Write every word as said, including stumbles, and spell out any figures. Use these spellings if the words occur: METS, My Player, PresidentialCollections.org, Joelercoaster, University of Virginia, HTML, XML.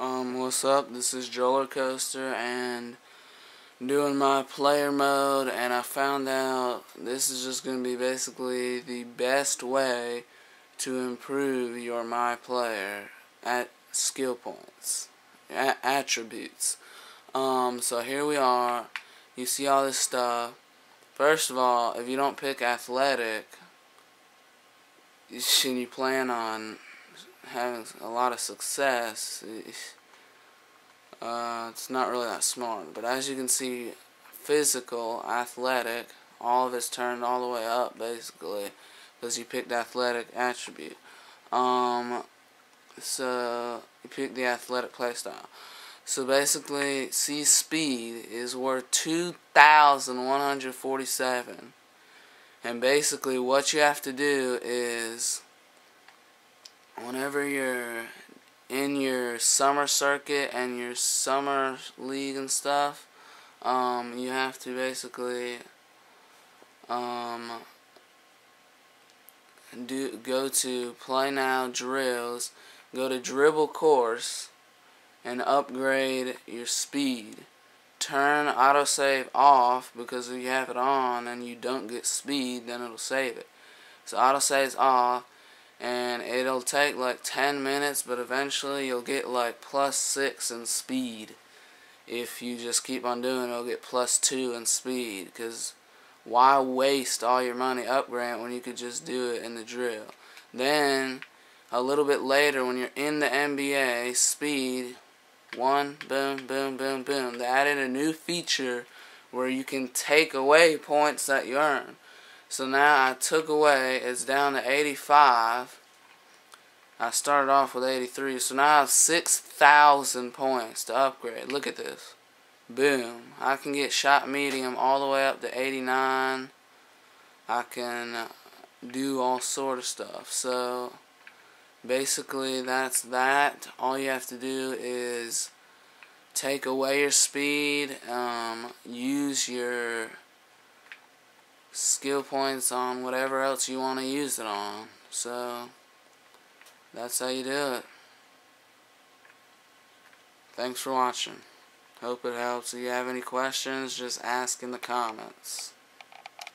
Um, what's up? This is Joelercoaster, and doing my player mode, and I found out this is just going to be basically the best way to improve your My Player at skill points, at attributes. Um, so here we are. You see all this stuff. First of all, if you don't pick athletic, and you plan on having a lot of success, uh, it's not really that smart. But as you can see, physical, athletic, all of it's turned all the way up basically because you picked athletic attribute. Um, so you pick the athletic playstyle. So basically, see, speed is worth two thousand one hundred forty-seven, and basically what you have to do is, whenever you're in your summer circuit and your summer league and stuff, um, you have to basically um, do go to play now drills, go to dribble course, and upgrade your speed. Turn autosave off, because if you have it on and you don't get speed, then it'll save it. So autosave's off, and it'll take like ten minutes, but eventually you'll get like plus six in speed. If you just keep on doing it, it'll get plus two in speed, because why waste all your money upgrade when you could just do it in the drill? Then a little bit later, when you're in the N B A, speed one, boom, boom, boom, boom. They added a new feature where you can take away points that you earn. So now I took away, it's down to eighty-five. I started off with eighty-three, so now I have six thousand points to upgrade. Look at this. Boom. I can get shot medium all the way up to eighty-nine. I can do all sort of stuff. So basically, that's that. All you have to do is take away your speed, um, use your skill points on whatever else you want to use it on. So that's how you do it. Thanks for watching. Hope it helps. If you have any questions, just ask in the comments.